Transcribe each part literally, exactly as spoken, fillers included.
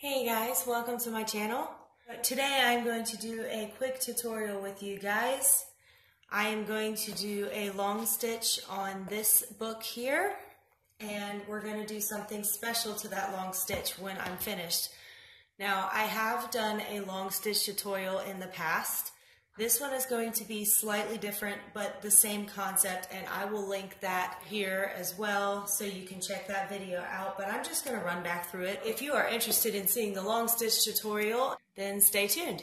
Hey guys, welcome to my channel. Today I'm going to do a quick tutorial with you guys. I am going to do a long stitch on this book here, and we're going to do something special to that long stitch when I'm finished. Now, I have done a long stitch tutorial in the past. This one is going to be slightly different, but the same concept, and I will link that here as well so you can check that video out, but I'm just gonna run back through it. If you are interested in seeing the long stitch tutorial, then stay tuned.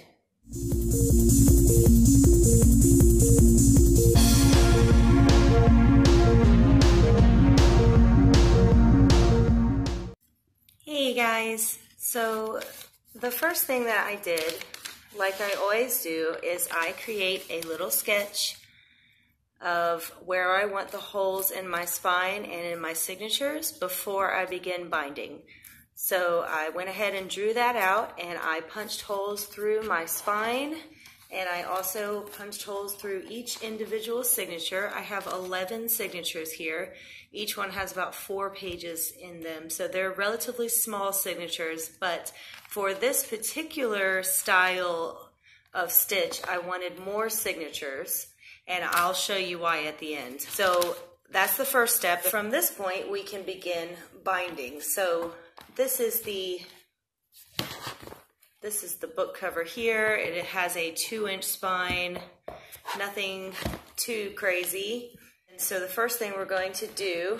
Hey guys, so the first thing that I did, like I always do, is I create a little sketch of where I want the holes in my spine and in my signatures before I begin binding. So I went ahead and drew that out, and I punched holes through my spine, and I also punched holes through each individual signature. I have eleven signatures here. Each one has about four pages in them, so they're relatively small signatures, but for this particular style of stitch, I wanted more signatures, and I'll show you why at the end. So that's the first step. From this point, we can begin binding. So this is the this is the book cover here. It has a two-inch spine, nothing too crazy. And so the first thing we're going to do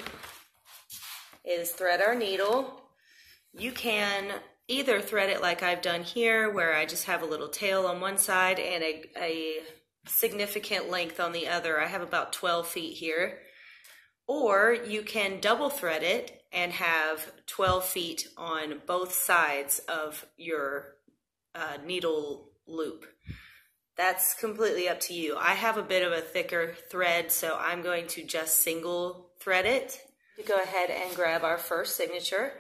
is thread our needle. You can either thread it like I've done here, where I just have a little tail on one side and a, a significant length on the other. I have about twelve feet here. Or you can double thread it and have twelve feet on both sides of your uh, needle loop. That's completely up to you. I have a bit of a thicker thread, so I'm going to just single thread it. We go ahead and grab our first signature.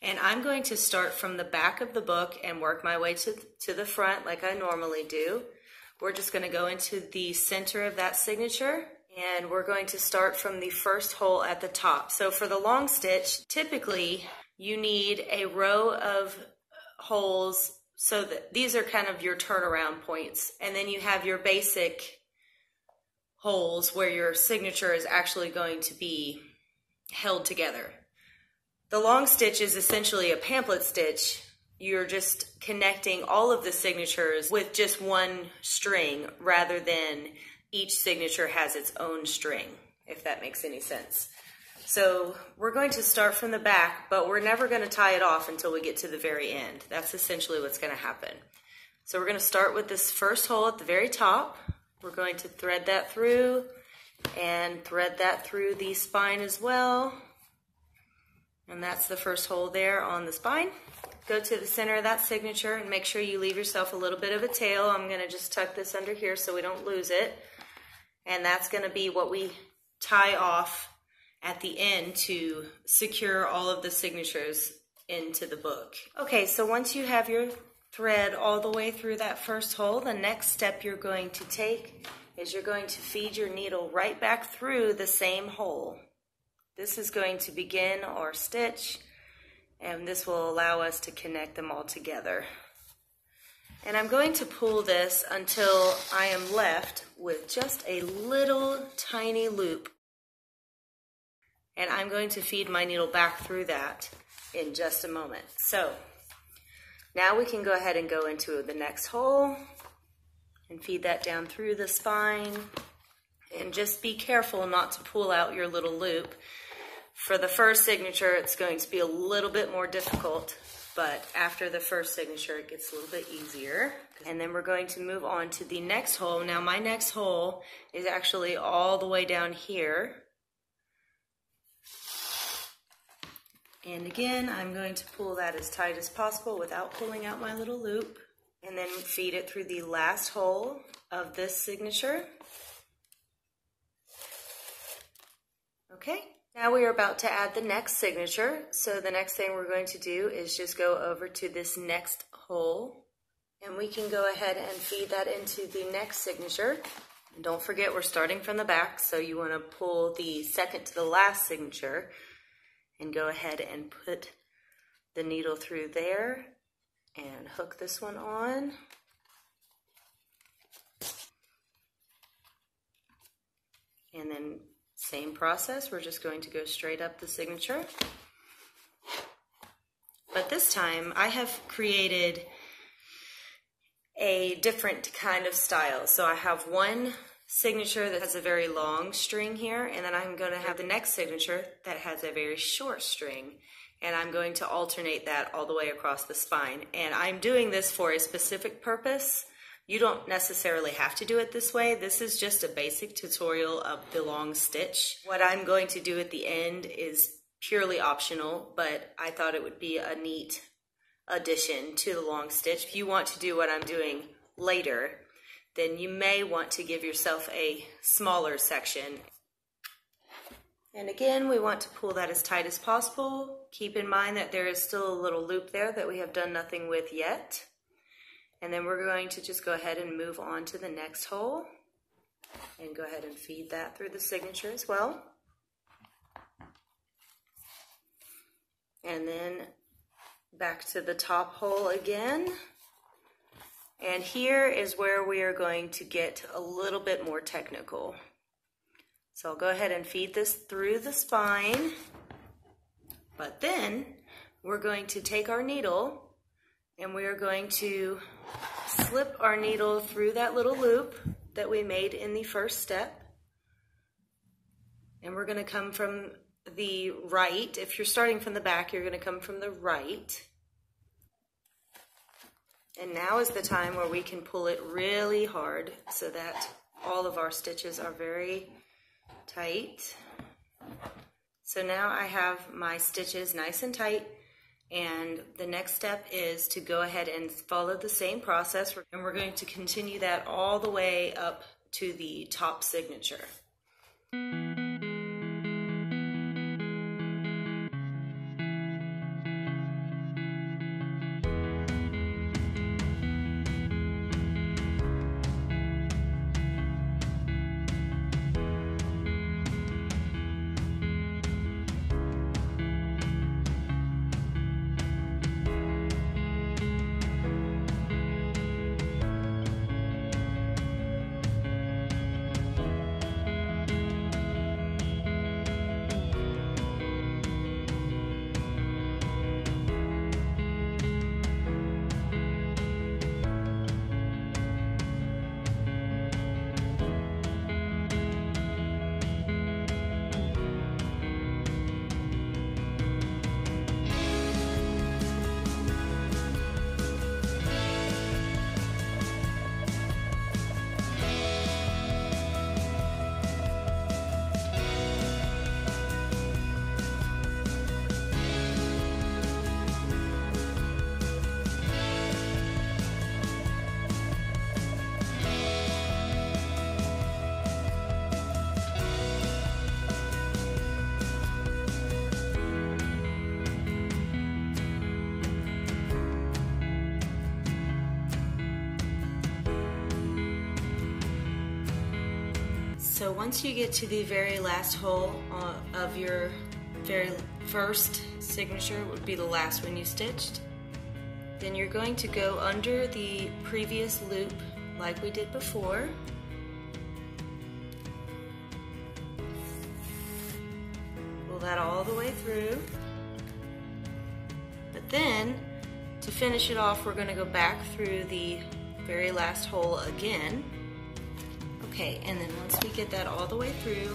And I'm going to start from the back of the book and work my way to, to the front like I normally do. We're just going to go into the center of that signature, and we're going to start from the first hole at the top. So for the long stitch, typically you need a row of holes, so that these are kind of your turnaround points. And then you have your basic holes where your signature is actually going to be held together. The long stitch is essentially a pamphlet stitch. You're just connecting all of the signatures with just one string, rather than each signature has its own string, if that makes any sense. So we're going to start from the back, but we're never going to tie it off until we get to the very end. That's essentially what's going to happen. So we're going to start with this first hole at the very top. We're going to thread that through and thread that through the spine as well. And that's the first hole there on the spine. Go to the center of that signature and make sure you leave yourself a little bit of a tail. I'm gonna just tuck this under here so we don't lose it. And that's gonna be what we tie off at the end to secure all of the signatures into the book. Okay, so once you have your thread all the way through that first hole, the next step you're going to take is you're going to feed your needle right back through the same hole. This is going to begin our stitch, and this will allow us to connect them all together. And I'm going to pull this until I am left with just a little tiny loop. And I'm going to feed my needle back through that in just a moment. So now we can go ahead and go into the next hole and feed that down through the spine. And just be careful not to pull out your little loop. For the first signature, it's going to be a little bit more difficult, but after the first signature, it gets a little bit easier. And then we're going to move on to the next hole. Now, my next hole is actually all the way down here. And again, I'm going to pull that as tight as possible without pulling out my little loop, and then feed it through the last hole of this signature. Okay, now we are about to add the next signature. So the next thing we're going to do is just go over to this next hole, and we can go ahead and feed that into the next signature. And don't forget, we're starting from the back, so you want to pull the second to the last signature and go ahead and put the needle through there and hook this one on. And then same process, we're just going to go straight up the signature. But this time I have created a different kind of style. So I have one signature that has a very long string here, and then I'm going to have the next signature that has a very short string, and I'm going to alternate that all the way across the spine. And I'm doing this for a specific purpose. You don't necessarily have to do it this way. This is just a basic tutorial of the long stitch. What I'm going to do at the end is purely optional, but I thought it would be a neat addition to the long stitch. If you want to do what I'm doing later, then you may want to give yourself a smaller section. And again, we want to pull that as tight as possible. Keep in mind that there is still a little loop there that we have done nothing with yet. And then we're going to just go ahead and move on to the next hole and go ahead and feed that through the signature as well. And then back to the top hole again. And here is where we are going to get a little bit more technical. So I'll go ahead and feed this through the spine, but then we're going to take our needle and we are going to slip our needle through that little loop that we made in the first step. And we're going to come from the right. If you're starting from the back, you're going to come from the right. And now is the time where we can pull it really hard so that all of our stitches are very tight. So now I have my stitches nice and tight, and the next step is to go ahead and follow the same process, and we're going to continue that all the way up to the top signature. So once you get to the very last hole of your very first signature, would be the last one you stitched, then you're going to go under the previous loop like we did before. Pull that all the way through. But then, to finish it off, we're going to go back through the very last hole again. Okay, and then once we get that all the way through,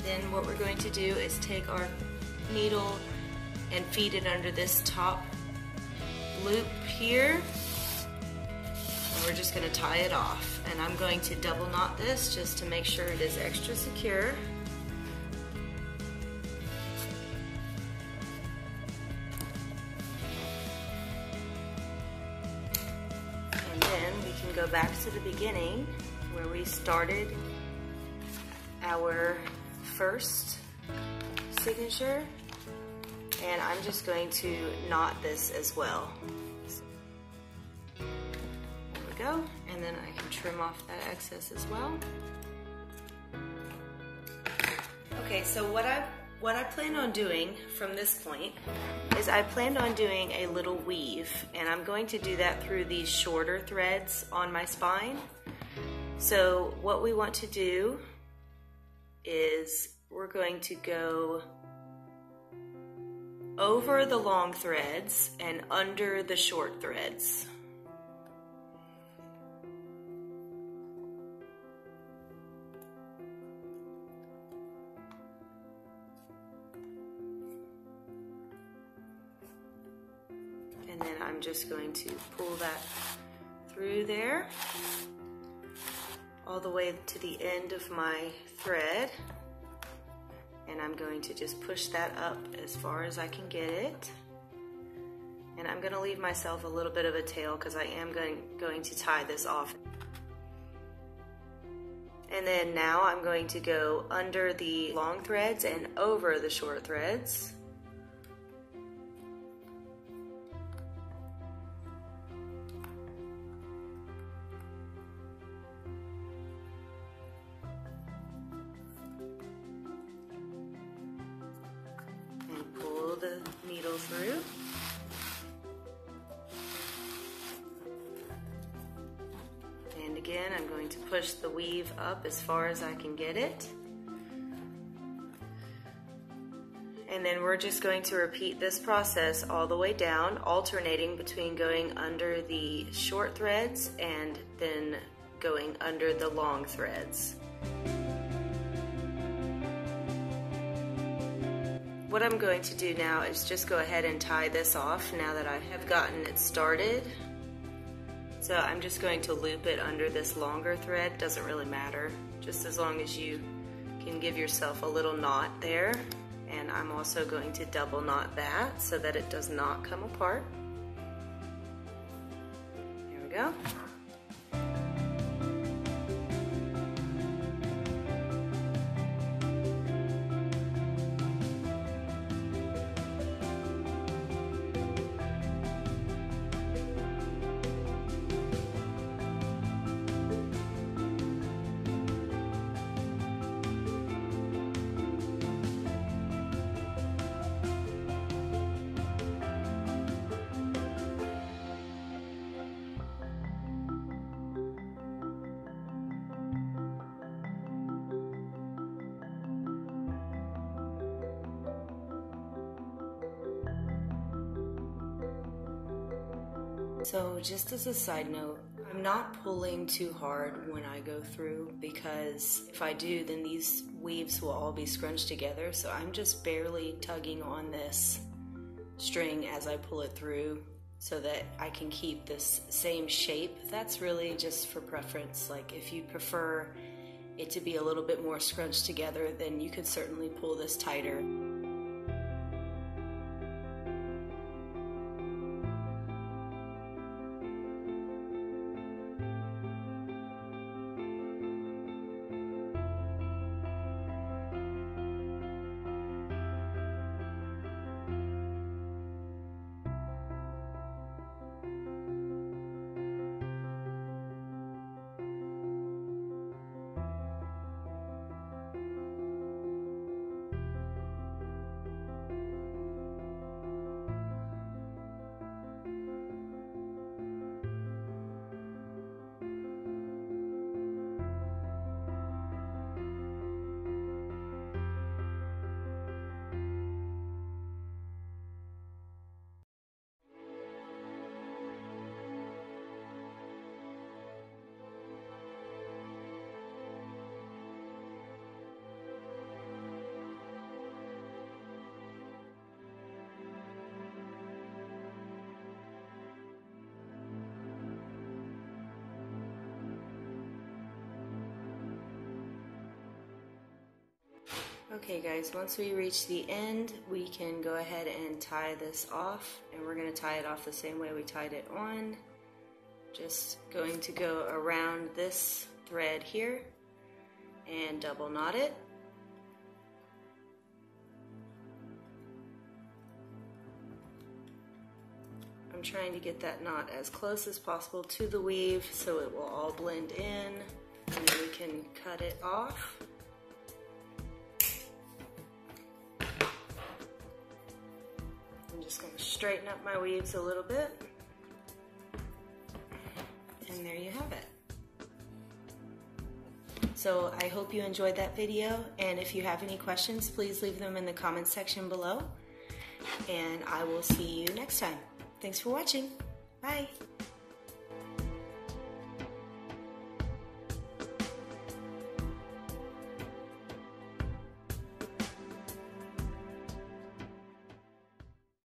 then what we're going to do is take our needle and feed it under this top loop here, and we're just going to tie it off. And I'm going to double knot this just to make sure it is extra secure. And then we can go back to the beginning where we started our first signature, and I'm just going to knot this as well. There we go, and then I can trim off that excess as well. Okay, so what I've What I plan on doing from this point is I plan on doing a little weave, and I'm going to do that through these shorter threads on my spine. So what we want to do is we're going to go over the long threads and under the short threads. And then I'm just going to pull that through there, all the way to the end of my thread. And I'm going to just push that up as far as I can get it. And I'm gonna leave myself a little bit of a tail because I am going, going to tie this off. And then now I'm going to go under the long threads and over the short threads. Through. And again, I'm going to push the weave up as far as I can get it. And then we're just going to repeat this process all the way down, alternating between going under the short threads and then going under the long threads. What I'm going to do now is just go ahead and tie this off now that I have gotten it started. So I'm just going to loop it under this longer thread. Doesn't really matter, just as long as you can give yourself a little knot there. And I'm also going to double knot that so that it does not come apart. There we go. So just as a side note, I'm not pulling too hard when I go through, because if I do, then these weaves will all be scrunched together. So I'm just barely tugging on this string as I pull it through so that I can keep this same shape. That's really just for preference. Like if you prefer it to be a little bit more scrunched together, then you could certainly pull this tighter. Okay guys, once we reach the end, we can go ahead and tie this off, and we're going to tie it off the same way we tied it on. Just going to go around this thread here and double knot it. I'm trying to get that knot as close as possible to the weave so it will all blend in, and we can cut it off. straighten up my weaves a little bit. And there you have it. So I hope you enjoyed that video, and if you have any questions, please leave them in the comments section below. And I will see you next time. Thanks for watching. Bye.